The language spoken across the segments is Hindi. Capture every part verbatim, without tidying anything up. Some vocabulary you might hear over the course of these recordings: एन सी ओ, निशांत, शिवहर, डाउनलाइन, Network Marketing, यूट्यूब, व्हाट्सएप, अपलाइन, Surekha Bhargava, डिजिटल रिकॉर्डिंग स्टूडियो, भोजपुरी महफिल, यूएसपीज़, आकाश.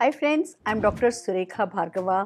Hi friends, I am doctor Surekha Bhargava.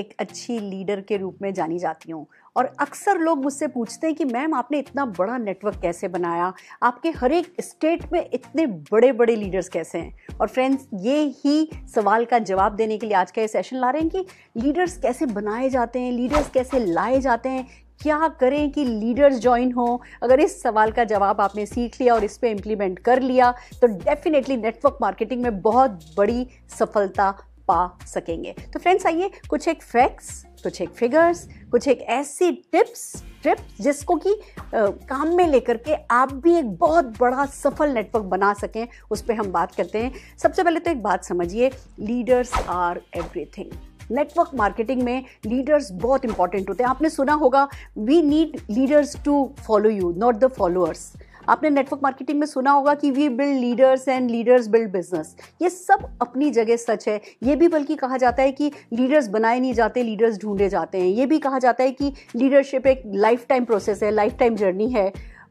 एक अच्छी लीडर के रूप में जानी जाती हूँ और अक्सर लोग मुझसे पूछते हैं कि मैम आपने इतना बड़ा नेटवर्क कैसे बनाया, आपके हर एक स्टेट में इतने बड़े बड़े लीडर्स कैसे हैं। और फ्रेंड्स, ये ही सवाल का जवाब देने के लिए आज का ये सेशन ला रहे हैं कि लीडर्स कैसे बनाए जाते हैं, लीडर्स कैसे लाए जाते हैं, क्या करें कि लीडर्स ज्वाइन हों। अगर इस सवाल का जवाब आपने सीख लिया और इस पर इम्प्लीमेंट कर लिया तो डेफिनेटली नेटवर्क मार्केटिंग में बहुत बड़ी सफलता पा सकेंगे। तो फ्रेंड्स, आइए कुछ एक फैक्ट्स, कुछ एक फिगर्स, कुछ एक ऐसी टिप्स ट्रिप्स जिसको कि काम में लेकर के आप भी एक बहुत बड़ा सफल नेटवर्क बना सकें, उस पर हम बात करते हैं। सबसे पहले तो एक बात समझिए, leaders are everything. Network marketing में लीडर्स बहुत इंपॉर्टेंट होते हैं। आपने सुना होगा, we need leaders to follow you, not the followers. आपने नेटवर्क मार्केटिंग में सुना होगा कि we build leaders and leaders build business. ये सब अपनी जगह सच है। ये भी बल्कि कहा जाता है कि लीडर्स बनाए नहीं जाते, लीडर्स ढूंढे जाते हैं। ये भी कहा जाता है कि लीडरशिप एक लाइफ टाइम प्रोसेस है, लाइफ टाइम जर्नी है।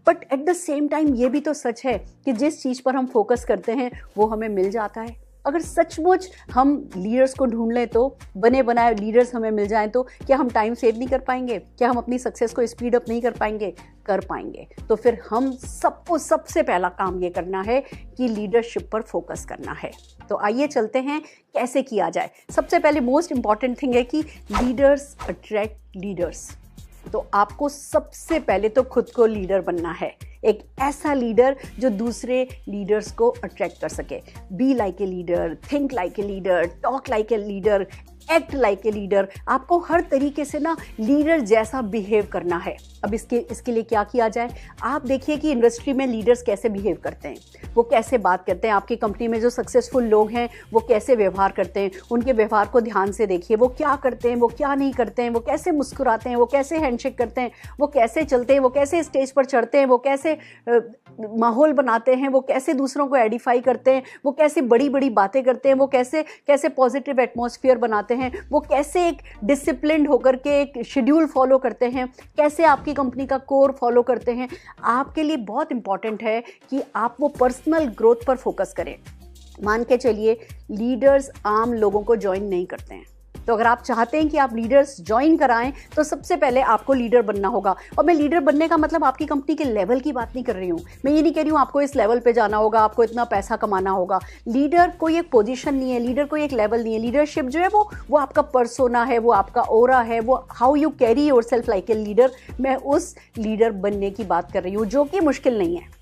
But at the same time ये भी तो सच है कि जिस चीज़ पर हम फोकस करते हैं वो हमें मिल जाता है। अगर सचमुच हम लीडर्स को ढूंढ लें तो बने बनाए लीडर्स हमें मिल जाएं तो क्या हम टाइम सेव नहीं कर पाएंगे? क्या हम अपनी सक्सेस को स्पीड अप नहीं कर पाएंगे? कर पाएंगे। तो फिर हम सबको सबसे पहला काम ये करना है कि लीडरशिप पर फोकस करना है। तो आइए चलते हैं, कैसे किया जाए। सबसे पहले मोस्ट इंपॉर्टेंट थिंग है कि लीडर्स अट्रैक्ट लीडर्स। तो आपको सबसे पहले तो खुद को लीडर बनना है, एक ऐसा लीडर जो दूसरे लीडर्स को अट्रैक्ट कर सके। Be like a leader, think like a leader, talk like a leader, act like a leader. आपको हर तरीके से ना लीडर जैसा बिहेव करना है। अब इसके इसके लिए क्या किया जाए, आप देखिए कि इंडस्ट्री में लीडर्स कैसे बिहेव करते हैं, वो कैसे बात करते हैं। आपकी कंपनी में जो सक्सेसफुल लोग हैं वो कैसे व्यवहार करते हैं, उनके व्यवहार को ध्यान से देखिए। वो क्या करते हैं, वो क्या नहीं करते हैं, वो कैसे मुस्कुराते हैं, वो कैसे हैंडशेक करते हैं, वो कैसे चलते हैं, वो कैसे स्टेज पर चढ़ते हैं, वो कैसे माहौल बनाते हैं, वो कैसे दूसरों को एडिफाई करते हैं, वो कैसे बड़ी बड़ी बातें करते हैं, वो कैसे कैसे पॉजिटिव एटमॉस्फेयर बनाते हैं, वो कैसे एक डिसिप्लिन्ड होकर के एक शेड्यूल फॉलो करते हैं, कैसे आपकी कंपनी का कोर फॉलो करते हैं। आपके लिए बहुत इंपॉर्टेंट है कि आप वो पर्सनल ग्रोथ पर फोकस करें। मान के चलिए, लीडर्स आम लोगों को ज्वाइन नहीं करते हैं। तो अगर आप चाहते हैं कि आप लीडर्स ज्वाइन कराएं तो सबसे पहले आपको लीडर बनना होगा। और मैं लीडर बनने का मतलब आपकी कंपनी के लेवल की बात नहीं कर रही हूँ। मैं ये नहीं कह रही हूँ आपको इस लेवल पे जाना होगा, आपको इतना पैसा कमाना होगा। लीडर कोई एक पोजीशन नहीं है, लीडर कोई एक लेवल नहीं है। लीडरशिप जो है वो वो आपका पर्सोना है, वो आपका ओरा है, वो how you carry yourself like a leader. मैं उस लीडर बनने की बात कर रही हूँ, जो कि मुश्किल नहीं है।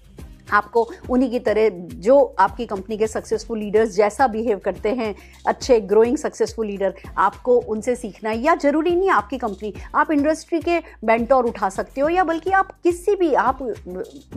आपको उन्हीं की तरह जो आपकी कंपनी के सक्सेसफुल लीडर्स जैसा बिहेव करते हैं, अच्छे ग्रोइंग सक्सेसफुल लीडर, आपको उनसे सीखना है। या ज़रूरी नहीं आपकी कंपनी, आप इंडस्ट्री के मेंटोर उठा सकते हो, या बल्कि आप किसी भी, आप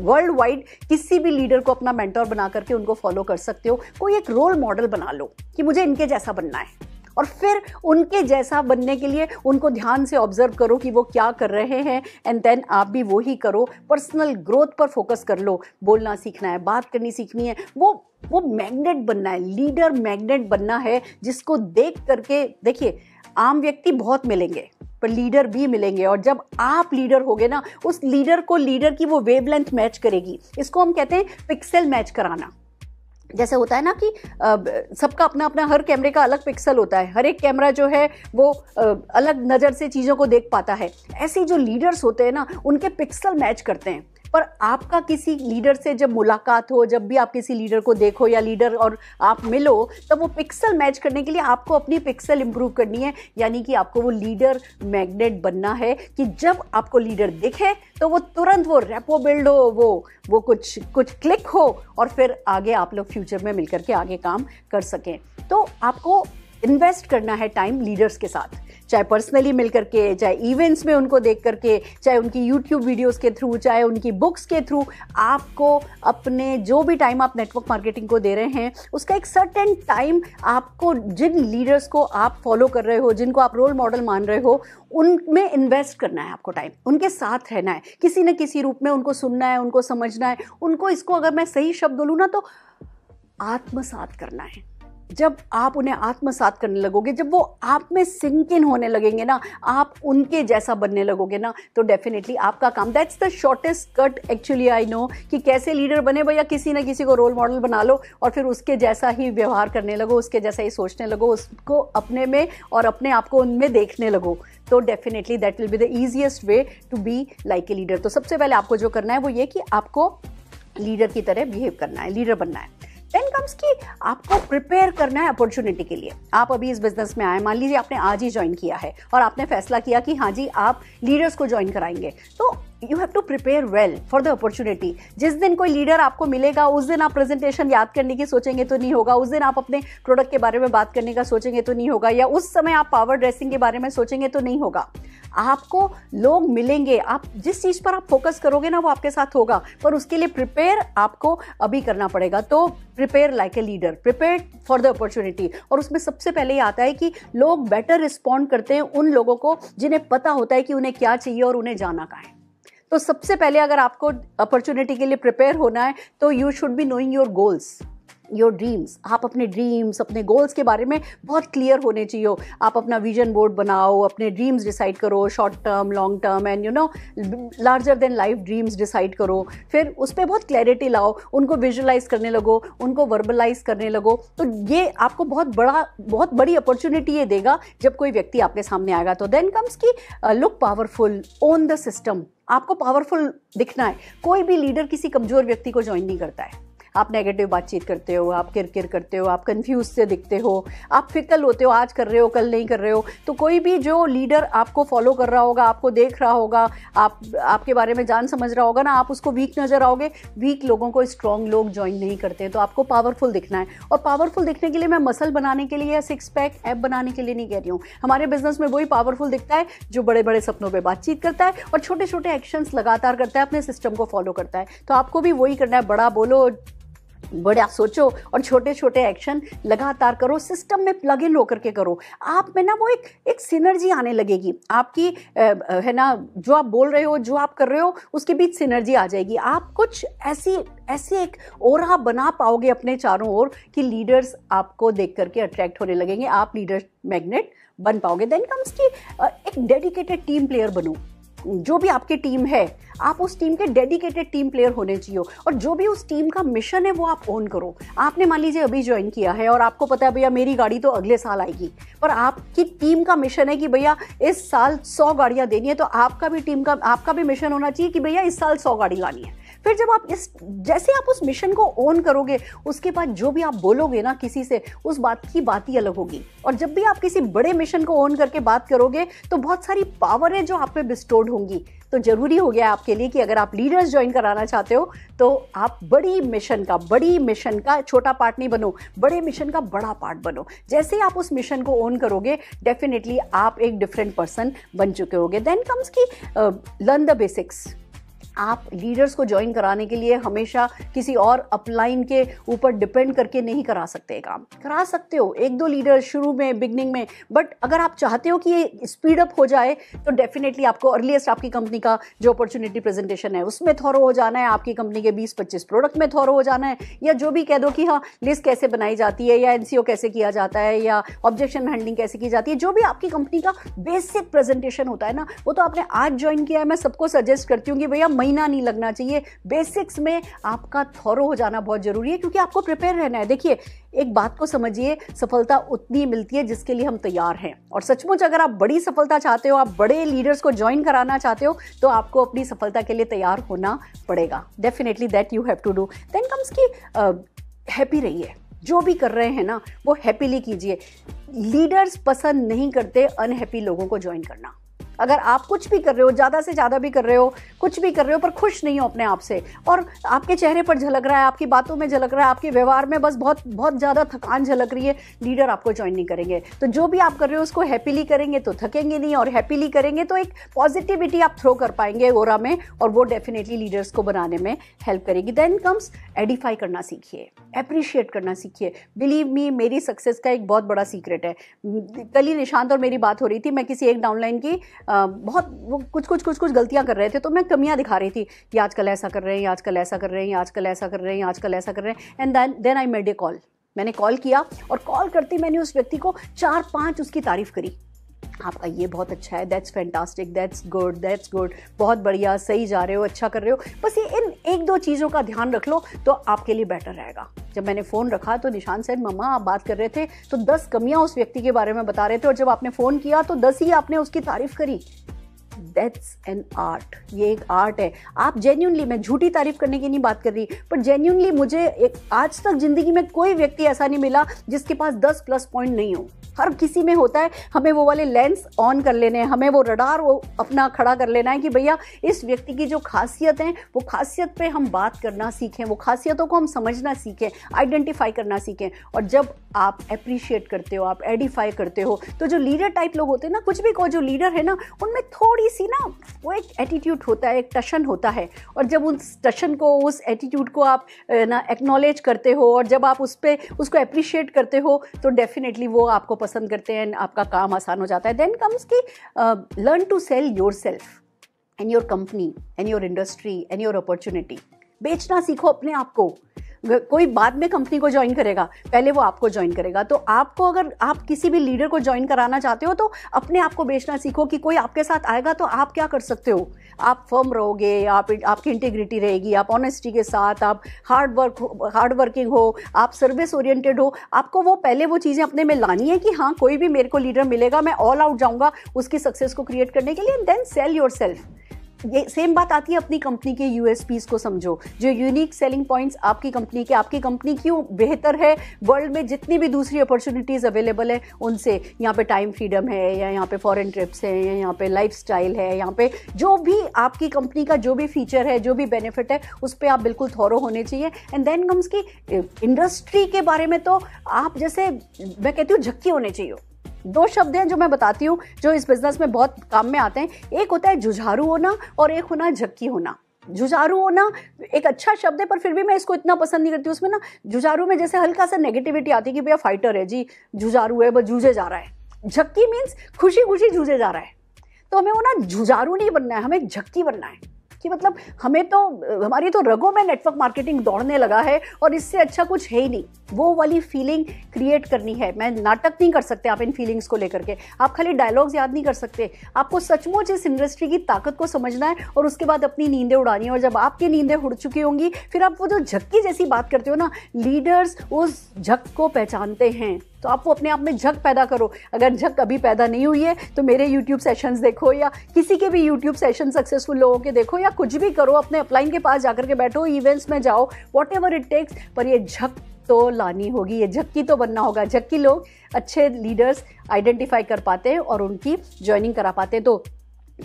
वर्ल्ड वाइड किसी भी लीडर को अपना मेंटोर बना करके उनको फॉलो कर सकते हो। कोई एक रोल मॉडल बना लो कि मुझे इनके जैसा बनना है, और फिर उनके जैसा बनने के लिए उनको ध्यान से ऑब्जर्व करो कि वो क्या कर रहे हैं, एंड देन आप भी वो ही करो। पर्सनल ग्रोथ पर फोकस कर लो। बोलना सीखना है, बात करनी सीखनी है, वो वो मैग्नेट बनना है, लीडर मैग्नेट बनना है, जिसको देख करके, देखिए आम व्यक्ति बहुत मिलेंगे पर लीडर भी मिलेंगे। और जब आप लीडर होगे ना, उस लीडर को लीडर की वो वेवलेंथ मैच करेगी। इसको हम कहते हैं पिक्सल मैच कराना। जैसे होता है ना कि सबका अपना अपना, हर कैमरे का अलग पिक्सल होता है, हर एक कैमरा जो है वो अलग नज़र से चीज़ों को देख पाता है। ऐसे जो लीडर्स होते हैं ना, उनके पिक्सल मैच करते हैं। पर आपका किसी लीडर से जब मुलाकात हो, जब भी आप किसी लीडर को देखो या लीडर और आप मिलो, तब वो पिक्सल मैच करने के लिए आपको अपनी पिक्सल इम्प्रूव करनी है। यानी कि आपको वो लीडर मैग्नेट बनना है कि जब आपको लीडर दिखे तो वो तुरंत वो रेपो बिल्ड हो, वो वो कुछ कुछ क्लिक हो, और फिर आगे आप लोग फ्यूचर में मिलकर के आगे काम कर सकें। तो आपको इन्वेस्ट करना है टाइम लीडर्स के साथ, चाहे पर्सनली मिल करके, चाहे इवेंट्स में उनको देख करके, चाहे उनकी यूट्यूब वीडियोस के थ्रू, चाहे उनकी बुक्स के थ्रू। आपको अपने जो भी टाइम आप नेटवर्क मार्केटिंग को दे रहे हैं, उसका एक सर्टेन टाइम आपको, जिन लीडर्स को आप फॉलो कर रहे हो, जिनको आप रोल मॉडल मान रहे हो, उनमें इन्वेस्ट करना है। आपको टाइम उनके साथ रहना है, किसी न किसी रूप में उनको सुनना है, उनको समझना है, उनको, इसको अगर मैं सही शब्द बोलूँ ना तो आत्मसात करना है। जब आप उन्हें आत्मसात करने लगोगे, जब वो आप में सिंक इन होने लगेंगे ना, आप उनके जैसा बनने लगोगे ना, तो डेफिनेटली आपका काम, that's the shortest cut actually I know, कि कैसे लीडर बने, भैया किसी ना किसी को रोल मॉडल बना लो और फिर उसके जैसा ही व्यवहार करने लगो, उसके जैसा ही सोचने लगो, उसको अपने में और अपने आप को उनमें देखने लगो, तो definitely that will be the easiest way to be like a leader. तो सबसे पहले आपको जो करना है वो ये कि आपको लीडर की तरह बिहेव करना है, लीडर बनना है। देन कम्स कि आपको प्रिपेयर करना है अपॉर्चुनिटी के लिए। आप अभी इस बिजनेस में आए, मान लीजिए आपने आज ही ज्वाइन किया है और आपने फैसला किया कि हाँ जी आप लीडर्स को ज्वाइन कराएंगे, तो you have to prepare well for the opportunity. जिस दिन कोई लीडर आपको मिलेगा उस दिन आप प्रेजेंटेशन याद करने की सोचेंगे तो नहीं होगा, उस दिन आप अपने प्रोडक्ट के बारे में बात करने का सोचेंगे तो नहीं होगा, या उस समय आप पावर ड्रेसिंग के बारे में सोचेंगे तो नहीं होगा। आपको लोग मिलेंगे, आप जिस चीज़ पर आप फोकस करोगे ना वो आपके साथ होगा, पर उसके लिए प्रिपेयर आपको अभी करना पड़ेगा। तो prepare like a leader, prepare for the opportunity. और उसमें सबसे पहले ये आता है कि लोग बेटर रिस्पॉन्ड करते हैं उन लोगों को जिन्हें पता होता है कि उन्हें क्या चाहिए और उन्हें जाना कहाँ है। तो सबसे पहले अगर आपको अपॉर्चुनिटी के लिए प्रिपेयर होना है तो you should be knowing your goals, your dreams. आप अपने ड्रीम्स, अपने गोल्स के बारे में बहुत क्लियर होने चाहिए। आप अपना विजन बोर्ड बनाओ, अपने ड्रीम्स डिसाइड करो, short term, long term and you know larger than life dreams decide करो। फिर उस पर बहुत क्लैरिटी लाओ, उनको विजुअलाइज करने लगो, उनको वर्बलाइज करने लगो। तो ये आपको बहुत बड़ा बहुत बड़ी अपॉर्चुनिटी ये देगा जब कोई व्यक्ति आपके सामने आएगा। तो then comes key look powerful, own the system. आपको पावरफुल दिखना है। कोई भी लीडर किसी कमज़ोर व्यक्ति को ज्वाइन नहीं करता है। आप नेगेटिव बातचीत करते हो, आप किरकिर करते हो, आप कंफ्यूज से दिखते हो, आप फिकल होते हो, आज कर रहे हो कल नहीं कर रहे हो। तो कोई भी जो लीडर आपको फॉलो कर रहा होगा, आपको देख रहा होगा, आप आपके बारे में जान समझ रहा होगा ना, आप उसको वीक नज़र आओगे। वीक लोगों को स्ट्रॉन्ग लोग ज्वाइन नहीं करते। तो आपको पावरफुल दिखना है। और पावरफुल दिखने के लिए मैं मसल बनाने के लिए या सिक्स पैक ऐप बनाने के लिए नहीं कह रही हूँ। हमारे बिजनेस में वही पावरफुल दिखता है जो बड़े बड़े सपनों पर बातचीत करता है और छोटे छोटे एक्शंस लगातार करता है, अपने सिस्टम को फॉलो करता है। तो आपको भी वही करना है। बड़ा बोलो, बड़ा सोचो और छोटे छोटे एक्शन लगातार करो, सिस्टम में प्लग इन होकर के करो। आप में ना वो एक एक सिनर्जी आने लगेगी आपकी, है ना, जो आप बोल रहे हो, जो आप कर रहे हो, उसके बीच सिनर्जी आ जाएगी। आप कुछ ऐसी ऐसी एक ओरा बना पाओगे अपने चारों ओर कि लीडर्स आपको देख करके अट्रैक्ट होने लगेंगे। आप लीडर मैग्नेट बन पाओगे। देन कम्स की एक डेडिकेटेड टीम प्लेयर बनो। जो भी आपकी टीम है, आप उस टीम के डेडिकेटेड टीम प्लेयर होने चाहिए और जो भी उस टीम का मिशन है वो आप ओन करो। आपने मान लीजिए अभी ज्वाइन किया है और आपको पता है भैया मेरी गाड़ी तो अगले साल आएगी, पर आपकी टीम का मिशन है कि भैया इस साल सौ गाड़ियाँ देनी है। तो आपका भी टीम का आपका भी मिशन होना चाहिए कि भैया इस साल सौ गाड़ी लानी है। फिर जब आप इस जैसे आप उस मिशन को ओन करोगे, उसके बाद जो भी आप बोलोगे ना किसी से, उस बात की बात ही अलग होगी। और जब भी आप किसी बड़े मिशन को ओन करके बात करोगे तो बहुत सारी पावर है जो आप पे बिस्टोर्ड होंगी। तो जरूरी हो गया आपके लिए कि अगर आप लीडर्स ज्वाइन कराना चाहते हो तो आप बड़ी मिशन का बड़ी मिशन का छोटा पार्ट नहीं बनो, बड़े मिशन का बड़ा पार्ट बनो। जैसे ही आप उस मिशन को ओन करोगे, डेफिनेटली आप एक डिफरेंट पर्सन बन चुके होगे। Then comes key learn the basics. आप लीडर्स को ज्वाइन कराने के लिए हमेशा किसी और अपलाइन के ऊपर डिपेंड करके नहीं करा सकते काम। करा सकते हो एक दो लीडर शुरू में, बिगनिंग में, बट अगर आप चाहते हो कि ये स्पीड अप हो जाए तो डेफिनेटली आपको अर्लीस्ट आपकी कंपनी का जो अपॉर्चुनिटी प्रेजेंटेशन है उसमें थोरो हो जाना है, आपकी कंपनी के बीस पच्चीस प्रोडक्ट में थोरो हो जाना है, या जो भी कह दो कि हाँ लिस्ट कैसे बनाई जाती है, या एन सी ओ कैसे किया जाता है, या ऑब्जेक्शन हैंडलिंग कैसे की जाती है। जो भी आपकी कंपनी का बेसिक प्रेजेंटेशन होता है ना, वो तो आपने आज ज्वाइन किया है। मैं सबको सजेस्ट करती हूँ कि भैया महीना नहीं लगना चाहिए, बेसिक्स में आपका थोरो हो जाना बहुत जरूरी है क्योंकि आपको प्रिपेयर रहना है। देखिए, एक बात को समझिए, सफलता उतनी मिलती है जिसके लिए हम तैयार हैं। और सचमुच अगर आप बड़ी सफलता चाहते हो, आप बड़े लीडर्स को ज्वाइन कराना चाहते हो, तो आपको अपनी सफलता के लिए तैयार होना पड़ेगा। Definitely that you have to do. Then comes key happy रहिए। जो भी कर रहे हैं ना वो हैप्पीली कीजिए। लीडर्स पसंद नहीं करते अनहैप्पी लोगों को ज्वाइन करना। अगर आप कुछ भी कर रहे हो, ज़्यादा से ज़्यादा भी कर रहे हो, कुछ भी कर रहे हो, पर खुश नहीं हो अपने आप से, और आपके चेहरे पर झलक रहा है, आपकी बातों में झलक रहा है, आपके व्यवहार में बस बहुत बहुत ज़्यादा थकान झलक रही है, लीडर आपको ज्वाइन नहीं करेंगे। तो जो भी आप कर रहे हो उसको हैप्पीली करेंगे तो थकेंगे नहीं, और हैप्पीली करेंगे तो एक पॉजिटिविटी आप थ्रो कर पाएंगे ओरा में, और वो डेफिनेटली लीडर्स को बनाने में हेल्प करेगी। देन कम्स एडिफाई करना सीखिए, अप्रिशिएट करना सीखिए। बिलीव मी, मेरी सक्सेस का एक बहुत बड़ा सीक्रेट है। कल ही निशांत और मेरी बात हो रही थी। मैं किसी एक डाउनलाइन की Uh, बहुत वो कुछ कुछ कुछ कुछ गलतियां कर रहे थे, तो मैं कमियां दिखा रही थी कि आजकल ऐसा कर रहे हैं, आजकल ऐसा कर रहे हैं, आजकल ऐसा कर रहे हैं, आजकल ऐसा कर रहे हैं। And then then I made a call. मैंने कॉल किया और कॉल करते मैंने उस व्यक्ति को चार पांच उसकी तारीफ करी, आपका ये बहुत अच्छा है, that's fantastic, that's good, that's good, बहुत बढ़िया, सही जा रहे हो, अच्छा कर रहे हो, बस ये इन एक दो चीज़ों का ध्यान रख लो तो आपके लिए बेटर रहेगा। जब मैंने फ़ोन रखा तो निशांत सर, मम्मा आप बात कर रहे थे तो दस कमियां उस व्यक्ति के बारे में बता रहे थे और जब आपने फ़ोन किया तो दस ही आपने उसकी तारीफ करी। दैट्स एन आर्ट, ये एक आर्ट है। आप जेन्यूनली, मैं झूठी तारीफ करने की नहीं बात कर रही, पर जेन्यूनली मुझे एक आज तक ज़िंदगी में कोई व्यक्ति ऐसा नहीं मिला जिसके पास दस प्लस पॉइंट नहीं हो। हर किसी में होता है, हमें वो वाले लेंस ऑन कर लेने हैं, हमें वो रडार वो अपना खड़ा कर लेना है कि भैया इस व्यक्ति की जो खासियत है वो खासियत पे हम बात करना सीखें, वो खासियतों को हम समझना सीखें, आइडेंटिफाई करना सीखें। और जब आप एप्रिशिएट करते हो, आप एडिफाई करते हो, तो जो लीडर टाइप लोग होते हैं ना, कुछ भी को जो लीडर है ना, उनमें थोड़ी सी ना वो एक एटीट्यूड होता है, एक टशन होता है। और जब उस टशन को, उस एटीट्यूड को आप ना एक्नॉलेज करते हो और जब आप उस पर उसको अप्रिशिएट करते हो तो डेफिनेटली वो आपको पसंद करते हैं, आपका काम आसान हो जाता है। Then comes key learn to sell yourself and your company and your industry and your opportunity. बेचना सीखो अपने आप को। कोई बाद में कंपनी को ज्वाइन करेगा, पहले वो आपको ज्वाइन करेगा। तो आपको, अगर आप किसी भी लीडर को ज्वाइन कराना चाहते हो तो अपने आप को बेचना सीखो कि कोई आपके साथ आएगा तो आप क्या कर सकते हो। आप फर्म रहोगे, आप आपकी इंटीग्रिटी रहेगी, आप ऑनेस्टी के साथ, आप हार्ड वर्क हार्ड वर्किंग हो, आप सर्विस ओरिएंटेड हो। आपको वो पहले वो चीज़ें अपने में लानी है कि हाँ कोई भी मेरे को लीडर मिलेगा, मैं ऑल आउट जाऊँगा उसकी सक्सेस को क्रिएट करने के लिए। And then sell yourself. ये सेम बात आती है अपनी कंपनी के यूएसपीज़ को समझो, जो यूनिक सेलिंग पॉइंट्स आपकी कंपनी के, आपकी कंपनी क्यों बेहतर है वर्ल्ड में जितनी भी दूसरी अपॉर्चुनिटीज़ अवेलेबल है उनसे। यहाँ पे टाइम फ्रीडम है, या यहाँ पे फॉरेन ट्रिप्स हैं, या यहाँ पे लाइफस्टाइल है, यहाँ पे जो भी आपकी कंपनी का जो भी फीचर है, जो भी बेनिफिट है, उस पर आप बिल्कुल थॉरो होने चाहिए। And then comes key industry के बारे में तो आप, जैसे मैं कहती हूँ, झक्की होने चाहिए। दो शब्द हैं जो मैं बताती हूँ जो इस बिजनेस में बहुत काम में आते हैं। एक होता है जुझारू होना और एक होना झक्की होना। जुझारू होना एक अच्छा शब्द है पर फिर भी मैं इसको इतना पसंद नहीं करती। उसमें ना जुझारू में जैसे हल्का सा नेगेटिविटी आती है कि भैया फाइटर है जी, जुझारू है, बस जूझे जा रहा है। झक्की मीन्स खुशी खुशी जूझे जा रहा है। तो हमें वो ना जुझारू नहीं बनना है, हमें झक्की बनना है कि मतलब हमें तो, हमारी तो रगों में नेटवर्क मार्केटिंग दौड़ने लगा है और इससे अच्छा कुछ है ही नहीं। वो वाली फीलिंग क्रिएट करनी है। मैं नाटक नहीं कर सकते आप इन फीलिंग्स को लेकर के, आप खाली डायलॉग्स याद नहीं कर सकते। आपको सचमुच इस इंडस्ट्री की ताकत को समझना है और उसके बाद अपनी नींदें उड़ानी है। और जब आपकी नींदें उड़ चुकी होंगी फिर आप वो जो झक्की जैसी बात करते हो ना, लीडर्स उस झक को पहचानते हैं। तो आप वो अपने आप में झक पैदा करो। अगर झक अभी पैदा नहीं हुई है तो मेरे यूट्यूब सेशंस देखो या किसी के भी यूट्यूब सेशन सक्सेसफुल लोगों के देखो, या कुछ भी करो, अपने अपलाइन के पास जाकर के बैठो, इवेंट्स में जाओ, वॉट एवर इट टेक्स, पर ये झक तो लानी होगी, ये झक्की तो बनना होगा। झक्की लोग अच्छे लीडर्स आइडेंटिफाई कर पाते हैं और उनकी ज्वाइनिंग करा पाते हैं। तो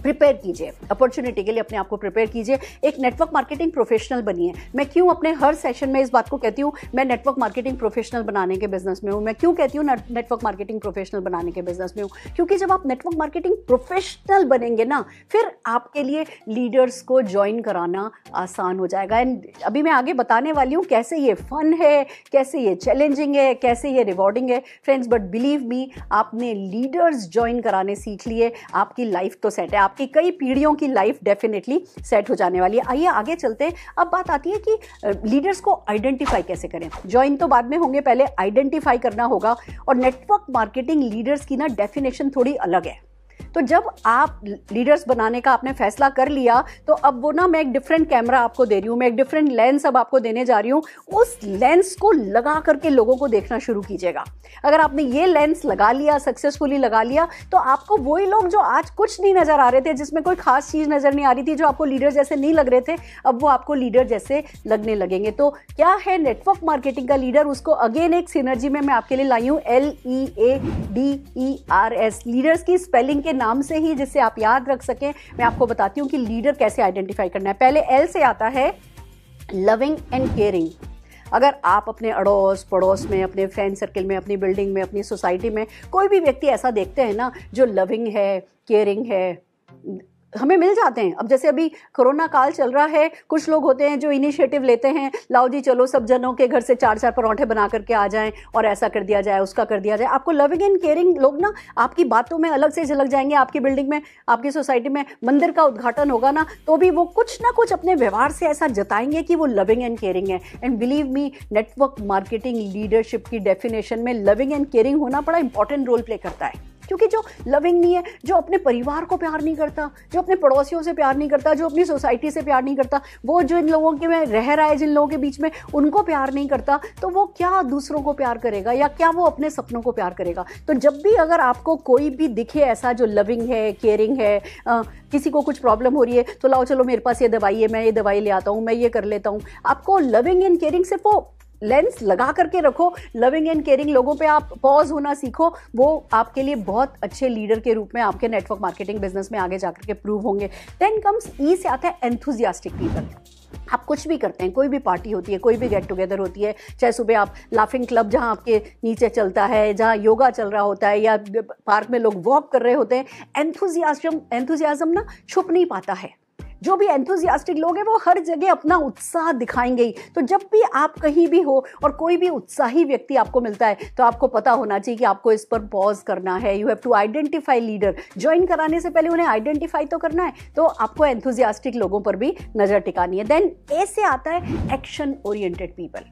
प्रिपेयर कीजिए अपॉर्चुनिटी के लिए, अपने आप को प्रिपेयर कीजिए। एक नेटवर्क मार्केटिंग प्रोफेशनल बनिए। मैं क्यों अपने हर सेशन में इस बात को कहती हूँ, मैं नेटवर्क मार्केटिंग प्रोफेशनल बनाने के बिजनेस में हूँ। मैं क्यों कहती हूँ नेटवर्क मार्केटिंग प्रोफेशनल बनाने के बिजनेस में हूँ, क्योंकि जब आप नेटवर्क मार्केटिंग प्रोफेशनल बनेंगे ना, फिर आपके लिए लीडर्स को ज्वाइन कराना आसान हो जाएगा। एंड अभी मैं आगे बताने वाली हूँ कैसे ये फन है, कैसे ये चैलेंजिंग है, कैसे ये रिवॉर्डिंग है फ्रेंड्स। बट बिलीव मी, आपने लीडर्स ज्वाइन कराने सीख लिए, आपकी लाइफ तो सेट है, आपकी कई पीढ़ियों की लाइफ डेफिनेटली सेट हो जाने वाली है। आइए आगे चलते हैं। अब बात आती है कि लीडर्स को आइडेंटिफाई कैसे करें। ज्वाइन तो बाद में होंगे, पहले आइडेंटिफाई करना होगा। और नेटवर्क मार्केटिंग लीडर्स की ना डेफिनेशन थोड़ी अलग है। तो जब आप लीडर्स बनाने का आपने फैसला कर लिया तो अब वो ना, मैं एक डिफरेंट कैमरा आपको दे रही हूँ, मैं एक डिफरेंट लेंस अब आपको देने जा रही हूँ। उस लेंस को लगा करके लोगों को देखना शुरू कीजिएगा। अगर आपने ये लेंस लगा लिया, सक्सेसफुली लगा लिया, तो आपको वही लोग जो आज कुछ नहीं नज़र आ रहे थे, जिसमें कोई खास चीज़ नज़र नहीं आ रही थी, जो आपको लीडर जैसे नहीं लग रहे थे, अब वो आपको लीडर जैसे लगने लगेंगे। तो क्या है नेटवर्क मार्केटिंग का लीडर, उसको अगेन एक सिनर्जी में मैं आपके लिए लाई हूँ, L E A D E R S. Leaders की स्पेलिंग के नाम से ही, जिससे आप याद रख सकें, मैं आपको बताती हूं कि लीडर कैसे आइडेंटिफाई करना है। पहले एल से आता है लविंग एंड केयरिंग। अगर आप अपने अड़ोस पड़ोस में, अपने फ्रेंड सर्कल में, अपनी बिल्डिंग में, अपनी सोसाइटी में कोई भी व्यक्ति ऐसा देखते हैं ना जो लविंग है, केयरिंग है, हमें मिल जाते हैं। अब जैसे अभी कोरोना काल चल रहा है, कुछ लोग होते हैं जो इनिशिएटिव लेते हैं, लाओ जी चलो सब जनों के घर से चार चार परौंठे बना करके आ जाएं और ऐसा कर दिया जाए, उसका कर दिया जाए। आपको लविंग एंड केयरिंग लोग ना आपकी बातों में अलग से झलक जाएंगे। आपकी बिल्डिंग में, आपकी सोसाइटी में मंदिर का उद्घाटन होगा ना, तो भी वो कुछ ना कुछ अपने व्यवहार से ऐसा जताएंगे कि वो लविंग एंड केयरिंग है। And believe me, network marketing leadership की डेफिनेशन में लविंग एंड केयरिंग होना बड़ा इंपॉर्टेंट रोल प्ले करता है। क्योंकि जो लविंग नहीं है, जो अपने परिवार को प्यार नहीं करता, जो अपने पड़ोसियों से प्यार नहीं करता, जो अपनी सोसाइटी से प्यार नहीं करता, वो जो इन लोगों के में रह रहा है, जिन लोगों के बीच में उनको प्यार नहीं करता, तो वो क्या दूसरों को प्यार करेगा या क्या वो अपने सपनों को प्यार करेगा। तो जब भी अगर आपको कोई भी दिखे ऐसा जो लविंग है, केयरिंग है, आ, किसी को कुछ प्रॉब्लम हो रही है तो लाओ चलो मेरे पास ये दवाई है, मैं ये दवाई ले आता हूँ, मैं ये कर लेता हूँ, आपको लविंग एंड केयरिंग से वो लेंस लगा करके रखो। लविंग एंड केयरिंग लोगों पे आप पॉज होना सीखो, वो आपके लिए बहुत अच्छे लीडर के रूप में आपके नेटवर्क मार्केटिंग बिजनेस में आगे जाकर के प्रूव होंगे। देन कम्स ई से आता है एंथुजियास्टिक पीपल। आप कुछ भी करते हैं, कोई भी पार्टी होती है, कोई भी गेट टुगेदर होती है, चाहे सुबह आप लाफिंग क्लब जहाँ आपके नीचे चलता है, जहाँ योगा चल रहा होता है, या पार्क में लोग वॉक कर रहे होते हैं, एंथुजियाज्म एंथुजियाज्म ना छुप नहीं पाता है। जो भी एंथुजियास्टिक लोग हैं वो हर जगह अपना उत्साह दिखाएंगे ही। तो जब भी आप कहीं भी हो और कोई भी उत्साही व्यक्ति आपको मिलता है तो आपको पता होना चाहिए कि आपको इस पर पॉज करना है। You have to identify leader. Join कराने से पहले उन्हें आइडेंटिफाई तो करना है, तो आपको एंथुजियास्टिक लोगों पर भी नज़र टिकानी है। देन ए से आता है एक्शन ओरिएंटेड पीपल।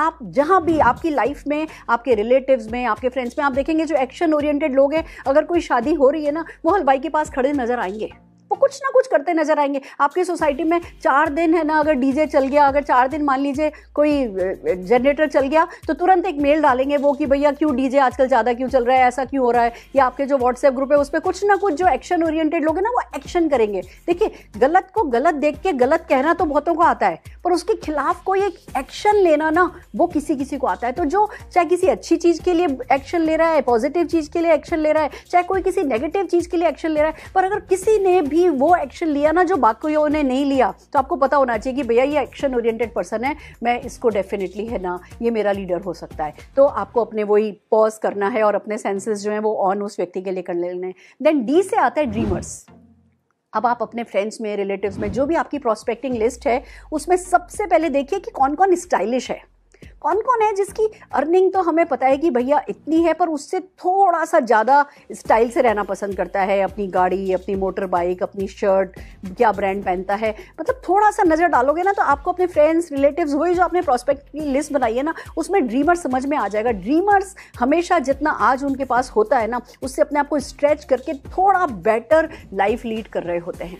आप जहाँ भी आपकी लाइफ में, आपके रिलेटिव्स में, आपके फ्रेंड्स में आप देखेंगे जो एक्शन ओरिएंटेड लोग हैं, अगर कोई शादी हो रही है ना, वो हलवाई के पास खड़े नजर आएंगे, वो कुछ ना कुछ करते नजर आएंगे। आपकी सोसाइटी में चार दिन है ना, अगर डीजे चल गया, अगर चार दिन मान लीजिए कोई जनरेटर चल गया, तो तुरंत एक मेल डालेंगे वो कि भैया क्यों डीजे आजकल ज़्यादा क्यों चल रहा है, ऐसा क्यों हो रहा है। या आपके जो व्हाट्सएप ग्रुप है उस पर कुछ ना कुछ जो एक्शन ओरिएंटेड लोग हैं ना, वो एक्शन करेंगे। देखिए, गलत को गलत देख के गलत कहना तो बहुतों को आता है, पर उसके खिलाफ कोई एक एक्शन लेना ना, वो किसी किसी को आता है। तो जो चाहे किसी अच्छी चीज़ के लिए एक्शन ले रहा है, पॉजिटिव चीज़ के लिए एक्शन ले रहा है, चाहे कोई किसी नेगेटिव चीज़ के लिए एक्शन ले रहा है, पर अगर किसी ने भी वो एक्शन लिया ना जो बाकियों ने नहीं लिया, तो आपको पता होना चाहिए कि भैया ये एक्शन ओरिएंटेड पर्सन है, मैं इसको डेफिनेटली है ना, ये मेरा लीडर हो सकता है। तो आपको अपने वही पॉज करना है और अपने सेंसेस जो हैं वो ऑन उस व्यक्ति के लिए कर लेने हैं। देन डी से आता है ड्रीमर्स। अब आप अपने फ्रेंड्स में, रिलेटिव्स में, जो भी आपकी प्रॉस्पेक्टिंग लिस्ट है उसमें सबसे पहले देखिए कि कौन कौन स्टाइलिश है, कौन कौन है जिसकी अर्निंग तो हमें पता है कि भैया इतनी है, पर उससे थोड़ा सा ज़्यादा स्टाइल से रहना पसंद करता है, अपनी गाड़ी, अपनी मोटर बाइक, अपनी शर्ट क्या ब्रांड पहनता है, मतलब थोड़ा सा नज़र डालोगे ना तो आपको अपने फ्रेंड्स, रिलेटिव्स, वही जो आपने प्रोस्पेक्ट की लिस्ट बनाई है ना, उसमें ड्रीमर्स समझ में आ जाएगा। ड्रीमर्स हमेशा जितना आज उनके पास होता है ना, उससे अपने आप को स्ट्रेच करके थोड़ा बेटर लाइफ लीड कर रहे होते हैं।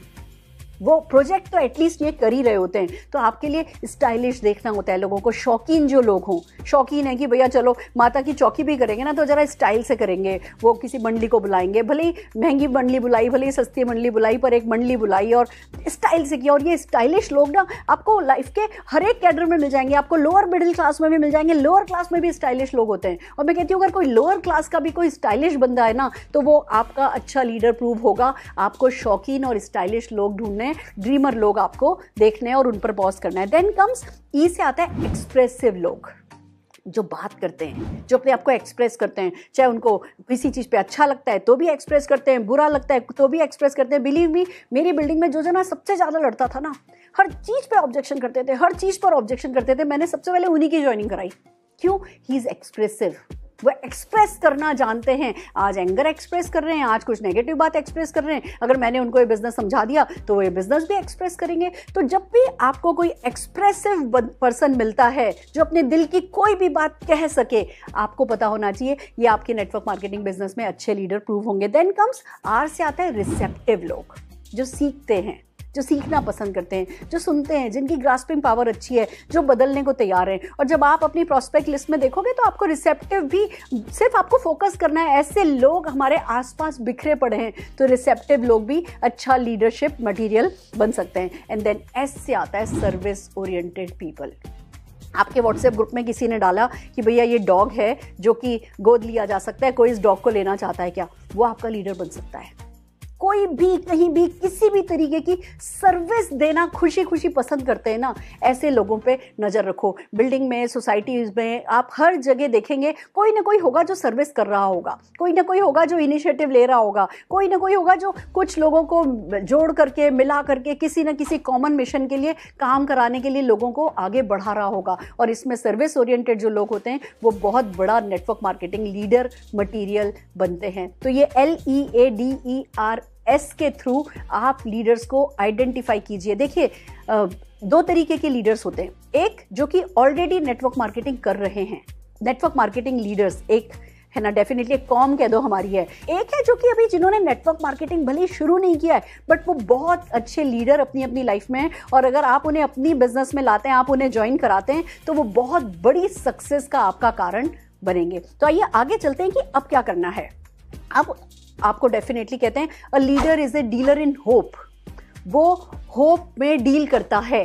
वो प्रोजेक्ट तो एटलीस्ट ये कर ही रहे होते हैं। तो आपके लिए स्टाइलिश देखना होता है लोगों को। शौकीन जो लोग हों, शौकीन है कि भैया चलो माता की चौकी भी करेंगे ना तो ज़रा स्टाइल से करेंगे। वो किसी मंडली को बुलाएंगे, भले ही महंगी मंडली बुलाई, भले ही सस्ती मंडली बुलाई, पर एक मंडली बुलाई और स्टाइल से किया। और ये स्टाइलिश लोग ना आपको लाइफ के हर एक कैडर में मिल जाएंगे। आपको लोअर मिडिल क्लास में भी मिल जाएंगे, लोअर क्लास में भी स्टाइलिश लोग होते हैं। और मैं कहती हूँ अगर कोई लोअर क्लास का भी कोई स्टाइलिश बंदा है ना, तो वो आपका अच्छा लीडर प्रूव होगा। आपको शौकीन और स्टाइलिश लोग ढूंढने, ड्रीमर लोग आपको देखने और उन पर बॉस करना है। देन कम्स ई से आता है एक्सप्रेसिव लोग, जो बात करते हैं, जो अपने आप को एक्सप्रेस करते हैं। चाहे उनको किसी चीज़ पे अच्छा लगता है तो भी एक्सप्रेस करते हैं, बुरा लगता है तो भी एक्सप्रेस करते हैं। बिलीव मी, मेरी बिल्डिंग में जो जो ना सबसे ज़्यादा लड़ता था ना, हर चीज़ पे ऑब्जेक्शन करते थे, हर चीज़ पर ऑब्जेक्शन करते थे, मैंने सबसे पहले उन्हीं की ज्वाइनिंग कराई। क्यों? He is expressive. वो एक्सप्रेस करना जानते हैं। आज एंगर एक्सप्रेस कर रहे हैं, आज कुछ नेगेटिव बात एक्सप्रेस कर रहे हैं, अगर मैंने उनको ये बिजनेस समझा दिया तो वो ये बिजनेस भी एक्सप्रेस करेंगे। तो जब भी आपको कोई एक्सप्रेसिव पर्सन मिलता है जो अपने दिल की कोई भी बात कह सके, आपको पता होना चाहिए ये आपके नेटवर्क मार्केटिंग बिजनेस में अच्छे लीडर प्रूव होंगे। देन कम्स आर से आता है रिसेप्टिव लोग, जो सीखते हैं, जो सीखना पसंद करते हैं, जो सुनते हैं, जिनकी ग्रास्पिंग पावर अच्छी है, जो बदलने को तैयार हैं। और जब आप अपनी प्रोस्पेक्ट लिस्ट में देखोगे तो आपको रिसेप्टिव भी, सिर्फ आपको फोकस करना है। ऐसे लोग हमारे आसपास बिखरे पड़े हैं, तो रिसेप्टिव लोग भी अच्छा लीडरशिप मटेरियल बन सकते हैं। एंड देन एस से आता है सर्विस ओरिएंटेड पीपल। आपके व्हाट्सएप ग्रुप में किसी ने डाला कि भैया ये डॉग है जो कि गोद लिया जा सकता है, कोई इस डॉग को लेना चाहता है क्या, वो आपका लीडर बन सकता है। कोई भी कहीं भी किसी भी तरीके की सर्विस देना खुशी खुशी पसंद करते हैं ना, ऐसे लोगों पे नज़र रखो। बिल्डिंग में, सोसाइटीज़ में, आप हर जगह देखेंगे कोई ना कोई होगा जो सर्विस कर रहा होगा, कोई ना कोई होगा जो इनिशिएटिव ले रहा होगा, कोई ना कोई होगा जो कुछ लोगों को जोड़ करके मिला करके किसी न किसी कॉमन मिशन के लिए काम कराने के लिए लोगों को आगे बढ़ा रहा होगा। और इसमें सर्विस ओरिएंटेड जो लोग होते हैं वो बहुत बड़ा नेटवर्क मार्केटिंग लीडर मटीरियल बनते हैं। तो ये L E A D E R S के थ्रू आप लीडर्स को आइडेंटिफाई कीजिए। देखिए दो तरीके के लीडर्स होते हैं, एक जो कि ऑलरेडी नेटवर्क मार्केटिंग कर रहे हैं, नेटवर्क मार्केटिंग लीडर्स एक है ना, डेफिनेटली कॉम कह दो हमारी है, एक है जो कि अभी जिन्होंने नेटवर्क मार्केटिंग भले शुरू नहीं किया है बट वो बहुत अच्छे लीडर अपनी अपनी लाइफ में है। और अगर आप उन्हें अपनी बिजनेस में लाते हैं, आप उन्हें ज्वाइन कराते हैं तो वो बहुत बड़ी सक्सेस का आपका कारण बनेंगे। तो आइए आगे चलते हैं कि अब क्या करना है। अब आपको डेफिनेटली कहते हैं a leader is a dealer in hope, वो होप में डील करता है,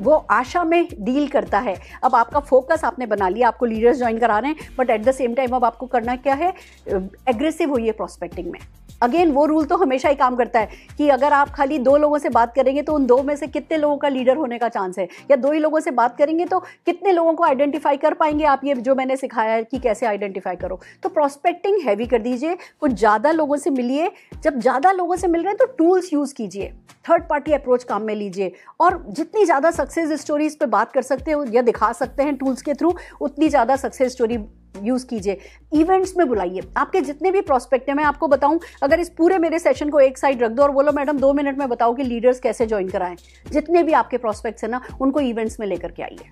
वो आशा में डील करता है। अब आपका फोकस आपने बना लिया, आपको लीडर्स ज्वाइन करा रहे हैं, but at the same time अब आपको करना क्या है, एग्रेसिव होइए प्रॉस्पेक्टिंग में। अगेन वो रूल तो हमेशा ही काम करता है कि अगर आप खाली दो लोगों से बात करेंगे तो उन दो में से कितने लोगों का लीडर होने का चांस है, या दो ही लोगों से बात करेंगे तो कितने लोगों को आइडेंटिफाई कर पाएंगे आप, ये जो मैंने सिखाया है कि कैसे आइडेंटिफाई करो। तो प्रॉस्पेक्टिंग हैवी कर दीजिए, कुछ ज़्यादा लोगों से मिलिए। जब ज़्यादा लोगों से मिल रहे हैं तो टूल्स यूज़ कीजिए, थर्ड पार्टी अप्रोच काम में लीजिए, और जितनी ज़्यादा सक्सेस स्टोरीज़ पर बात कर सकते हो या दिखा सकते हैं टूल्स के थ्रू उतनी ज़्यादा सक्सेस स्टोरी यूज़ कीजिए। इवेंट्स में बुलाइए, आपके जितने भी प्रोस्पेक्ट हैं। मैं आपको बताऊं, अगर इस पूरे मेरे सेशन को एक साइड रख दो और बोलो मैडम दो मिनट में बताओ कि लीडर्स कैसे ज्वाइन कराएं, जितने भी आपके प्रोस्पेक्ट्स हैं ना उनको इवेंट्स में लेकर के आइए।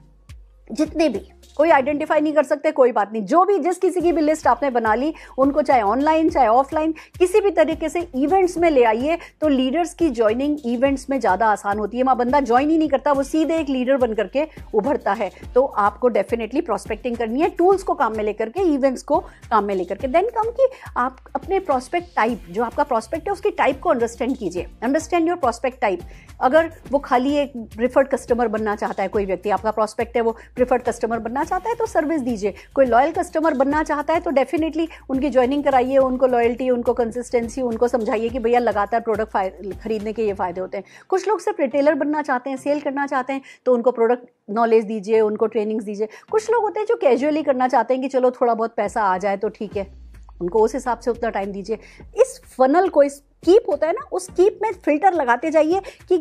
जितने भी कोई आइडेंटिफाई नहीं कर सकते कोई बात नहीं, जो भी जिस किसी की भी लिस्ट आपने बना ली उनको चाहे ऑनलाइन चाहे ऑफलाइन किसी भी तरीके से इवेंट्स में ले आइए। तो लीडर्स की ज्वाइनिंग इवेंट्स में ज़्यादा आसान होती है, वहाँ बंदा ज्वाइन ही नहीं करता, वो सीधे एक लीडर बन करके उभरता है। तो आपको डेफिनेटली प्रॉस्पेक्टिंग करनी है, टूल्स को काम में लेकर के, इवेंट्स को काम में लेकर के। देन कम कि आप अपने प्रॉस्पेक्ट टाइप, जो आपका प्रॉस्पेक्ट है उसकी टाइप को अंडरस्टैंड कीजिए, अंडरस्टैंड योर प्रॉस्पेक्ट टाइप। अगर वो खाली एक प्रेफर्ड कस्टमर बनना चाहता है, कोई व्यक्ति आपका प्रॉस्पेक्ट है वो प्रेफर्ड कस्टमर बनना चाहता है तो सर्विस दीजिए, कोई लॉयल कस्टमर बनना चाहता है तो डेफिनेटली उनकी ज्वाइनिंग कराइए, उनको लॉयल्टी, उनको कंसिस्टेंसी, उनको समझाइए कि भैया लगातार प्रोडक्ट खरीदने के ये फ़ायदे होते हैं। कुछ लोग सिर्फ रिटेलर बनना चाहते हैं, सेल करना चाहते हैं, तो उनको प्रोडक्ट नॉलेज दीजिए, उनको ट्रेनिंग्स दीजिए। कुछ लोग होते हैं जो कैजुअली करना चाहते हैं कि चलो थोड़ा बहुत पैसा आ जाए तो ठीक है, उनको उस हिसाब से उतना टाइम दीजिए। इस फनल को, इस कीप होता है ना, उस कीप में फिल्टर लगाते जाइए कि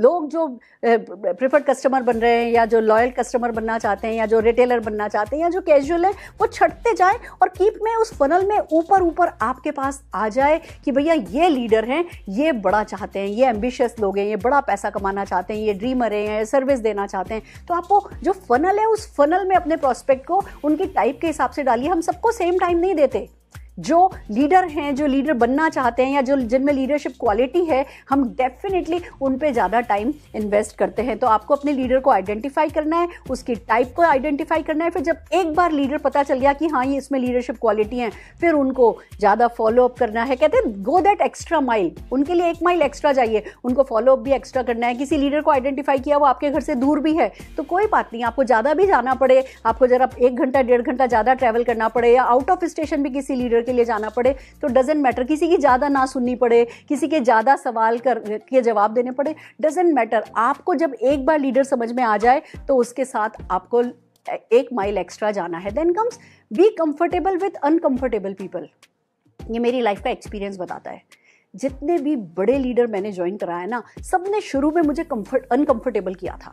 लोग जो प्रेफर्ड कस्टमर बन रहे हैं या जो लॉयल कस्टमर बनना चाहते हैं या जो रिटेलर बनना चाहते हैं या जो कैजुअल है वो छटते जाए और कीप में उस फनल में ऊपर ऊपर आपके पास आ जाए कि भैया ये लीडर हैं, ये बड़ा चाहते हैं, ये एम्बिशियस लोग हैं, ये बड़ा पैसा कमाना चाहते हैं, ये ड्रीमर हैं, ये सर्विस देना चाहते हैं। तो आपको जो फनल है उस फनल में अपने प्रोस्पेक्ट को उनके टाइप के हिसाब से डालिए। हम सबको सेम टाइम नहीं देते, जो लीडर हैं, जो लीडर बनना चाहते हैं या जो जिनमें लीडरशिप क्वालिटी है, हम डेफिनेटली उन पे ज़्यादा टाइम इन्वेस्ट करते हैं। तो आपको अपने लीडर को आइडेंटिफाई करना है, उसकी टाइप को आइडेंटिफाई करना है। फिर जब एक बार लीडर पता चल गया कि हाँ ये इसमें लीडरशिप क्वालिटी है, फिर उनको ज़्यादा फॉलोअप करना है। कहते हैं गो दैट एक्स्ट्रा माइल, उनके लिए एक माइल एक्स्ट्रा जाइए, उनको फॉलोअप भी एक्स्ट्रा करना है। किसी लीडर को आइडेंटिफाई किया, वो आपके घर से दूर भी है तो कोई बात नहीं, आपको ज़्यादा भी जाना पड़े, आपको ज़रा एक घंटा डेढ़ घंटा ज़्यादा ट्रैवल करना पड़े या आउट ऑफ स्टेशन भी किसी लीडर के लिए जाना पड़े तो डजेंट मैटर। किसी की ज़्यादा ना सुननी पड़े, किसी के ज़्यादा सवाल कर के जवाब देने पड़े, डजेंट मैटर। आपको जब एक बार लीडर समझ में आ जाए तो उसके साथ आपको एक माइल एक्स्ट्रा जाना है। Then comes be comfortable with uncomfortable people. ये मेरी लाइफ का एक्सपीरियंस बताता है। जितने भी बड़े लीडर मैंने ज्वाइन कराया ना, सबने शुरू में मुझे कंफर्ट अनकंफर्टेबल किया था।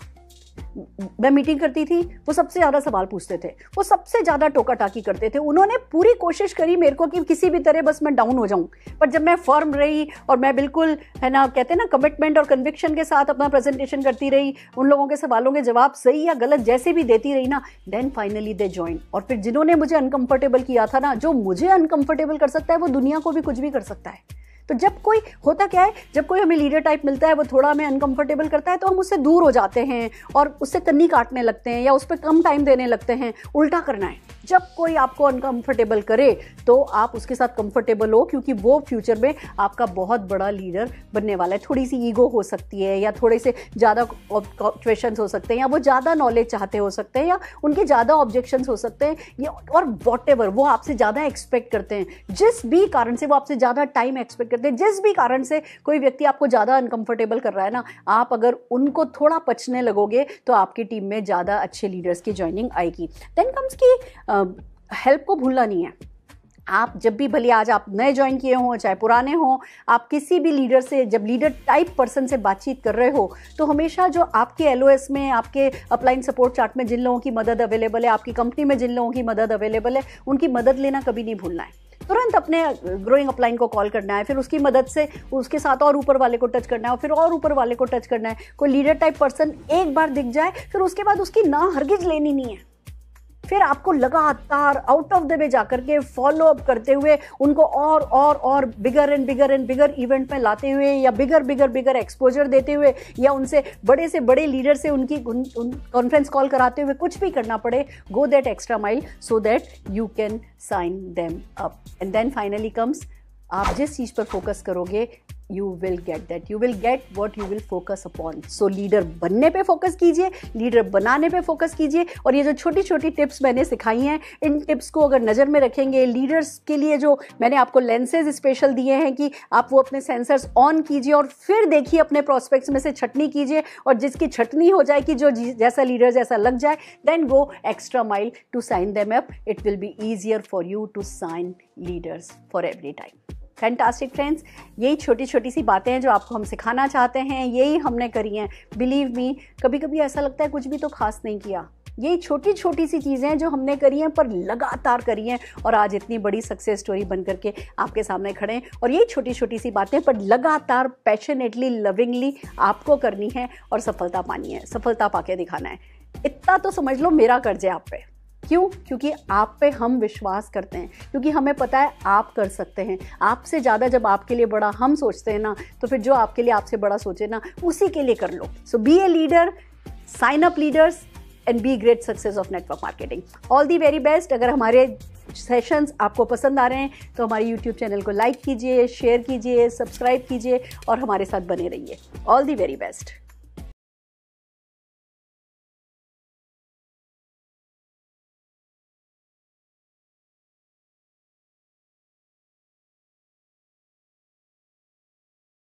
मैं मीटिंग करती थी, वो सबसे ज़्यादा सवाल पूछते थे, वो सबसे ज़्यादा टोका टाकी करते थे। उन्होंने पूरी कोशिश करी मेरे को कि किसी भी तरह बस मैं डाउन हो जाऊं, पर जब मैं फर्म रही और मैं बिल्कुल है ना, कहते हैं ना, कमिटमेंट और कन्विक्शन के साथ अपना प्रेजेंटेशन करती रही, उन लोगों के सवालों के जवाब सही या गलत जैसे भी देती रही ना, देन फाइनली दे ज्वाइन। और फिर जिन्होंने मुझे अनकम्फर्टेबल किया था ना, जो मुझे अनकम्फर्टेबल कर सकता है वो दुनिया को भी कुछ भी कर सकता है। तो जब कोई होता क्या है, जब कोई हमें लीडर टाइप मिलता है, वो थोड़ा हमें अनकंफर्टेबल करता है तो हम उससे दूर हो जाते हैं और उससे कन्नी काटने लगते हैं या उस पर कम टाइम देने लगते हैं। उल्टा करना है, जब कोई आपको अनकंफर्टेबल करे तो आप उसके साथ कंफर्टेबल हो, क्योंकि वो फ्यूचर में आपका बहुत बड़ा लीडर बनने वाला है। थोड़ी सी ईगो हो सकती है या थोड़े से ज़्यादा क्वेश्चंस हो सकते हैं या वो ज़्यादा नॉलेज चाहते हो सकते हैं या उनके ज़्यादा ऑब्जेक्शंस हो सकते हैं या और वॉट एवर, वो आपसे ज़्यादा एक्सपेक्ट करते हैं। जिस भी कारण से वो आपसे ज़्यादा टाइम एक्सपेक्ट करते हैं, जिस भी कारण से कोई व्यक्ति आपको ज़्यादा अनकंफर्टेबल कर रहा है ना, आप अगर उनको थोड़ा पचने लगोगे तो आपकी टीम में ज़्यादा अच्छे लीडर्स की ज्वाइनिंग आएगी। देन कम्स की हेल्प को भूलना नहीं है। आप जब भी, भले आज आप नए ज्वाइन किए हों चाहे पुराने हों, आप किसी भी लीडर से, जब लीडर टाइप पर्सन से बातचीत कर रहे हो तो हमेशा जो आपके एलओएस में, आपके अपलाइन सपोर्ट चार्ट में जिन लोगों की मदद अवेलेबल है, आपकी कंपनी में जिन लोगों की मदद अवेलेबल है, उनकी मदद लेना कभी नहीं भूलना है। तुरंत अपने ग्रोइंग अपलाइन को कॉल करना है, फिर उसकी मदद से उसके साथ और ऊपर वाले को टच करना है, और फिर और ऊपर वाले को टच करना है। कोई लीडर टाइप पर्सन एक बार दिख जाए फिर उसके बाद उसकी ना हरगिज लेनी नहीं है। फिर आपको लगातार आउट ऑफ द वे जाकर के फॉलो अप करते हुए उनको और और और bigger and bigger and bigger event में लाते हुए, या बिगर बिगर बिगर एक्सपोजर देते हुए, या उनसे बड़े से बड़े लीडर से उनकी कॉन्फ्रेंस कॉल कराते हुए, कुछ भी करना पड़े, go that extra mile so that you can sign them up. And then finally comes, आप जिस चीज़ पर फोकस करोगे you will get that, you will get what you will focus upon. So leader बनने पे फोकस कीजिए, लीडर बनाने पे फोकस कीजिए। और ये जो छोटी छोटी टिप्स मैंने सिखाई हैं, इन टिप्स को अगर नज़र में रखेंगे, लीडर्स के लिए जो मैंने आपको लेंसेज स्पेशल दिए हैं कि आप वो अपने सेंसर्स ऑन कीजिए और फिर देखिए अपने प्रॉस्पेक्ट्स में से छटनी कीजिए, और जिसकी छटनी हो जाए कि जो जैसा लीडर जैसा लग जाए, then go extra mile to sign them up. It will be easier for you to sign leaders for every time. Fantastic friends, यही छोटी छोटी सी बातें हैं जो आपको हम सिखाना चाहते हैं, यही हमने करी हैं। बिलीव मी, कभी कभी ऐसा लगता है कुछ भी तो खास नहीं किया, यही छोटी छोटी सी चीज़ें हैं जो हमने करी हैं, पर लगातार करी हैं, और आज इतनी बड़ी सक्सेस स्टोरी बन करके आपके सामने खड़े हैं। और यही छोटी छोटी सी बातें पर लगातार पैशनेटली लविंगली आपको करनी है और सफलता पानी है, सफलता पाके दिखाना है। इतना तो समझ लो मेरा कर्ज है आप पे। क्यों? क्योंकि आप पे हम विश्वास करते हैं, क्योंकि हमें पता है आप कर सकते हैं। आपसे ज़्यादा जब आपके लिए बड़ा हम सोचते हैं ना, तो फिर जो आपके लिए आपसे बड़ा सोचे ना, उसी के लिए कर लो। So be a leader, sign up leaders and be great success of network marketing. All the very best. अगर हमारे सेशंस आपको पसंद आ रहे हैं तो हमारे यूट्यूब चैनल को लाइक कीजिए, शेयर कीजिए, सब्सक्राइब कीजिए और हमारे साथ बने रहिए। All the very best.